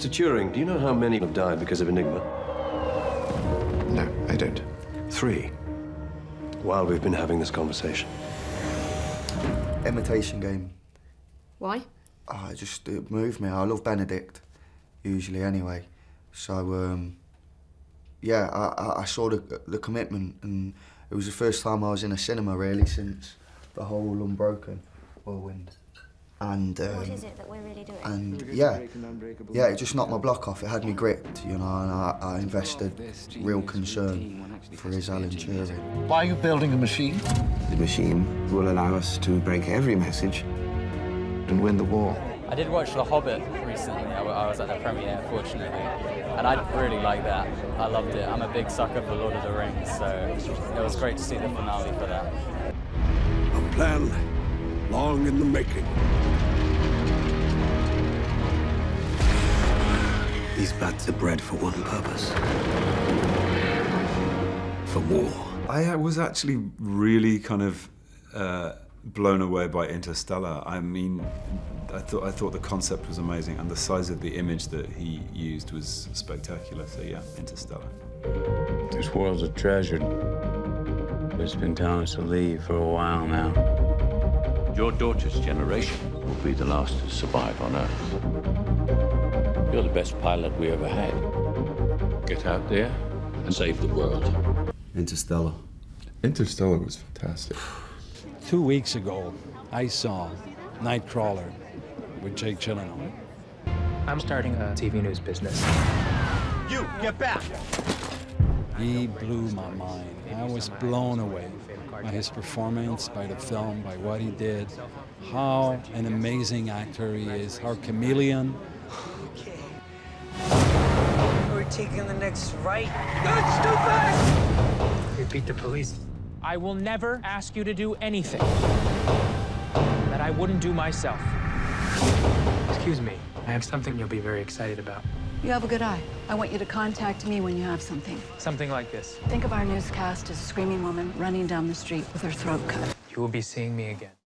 Mr. Turing, do you know how many have died because of Enigma? No, I don't. 3. While we've been having this conversation. Imitation Game. Why? Oh, it moved me. I love Benedict, usually, anyway. So, yeah, I saw the commitment, and it was the first time I was in a cinema, really, since the whole Unbroken whirlwind. And, what is it that we're really doing? And, yeah, it just knocked my block off. It had me gripped, you know, and I invested real concern for his Alan Turing. Why are you building a machine? The machine will allow us to break every message and win the war. I did watch The Hobbit recently. I was at the premiere, fortunately, and I really liked that. I loved it. I'm a big sucker for Lord of the Rings, so it was great to see the finale for that. A plan long in the making. These bats are bred for one purpose. For war. I was actually really kind of blown away by Interstellar. I mean, I thought the concept was amazing, and the size of the image that he used was spectacular. So yeah, Interstellar. This world's a treasure. It's been telling us to leave for a while now. Your daughter's generation will be the last to survive on Earth. You're the best pilot we ever had. Get out there and save the world. Interstellar. Interstellar was fantastic. 2 weeks ago, I saw Nightcrawler with Jake Gyllenhaal. I'm starting a TV news business. You, get back! He blew my mind. I was blown away by his performance, by the film, by what he did, how an amazing actor he is, how chameleon. Okay. We're taking the next right. That's stupid! You beat the police. I will never ask you to do anything that I wouldn't do myself. Excuse me, I have something you'll be very excited about. You have a good eye. I want you to contact me when you have something. Something like this. Think of our newscast as a screaming woman running down the street with her throat cut. You will be seeing me again.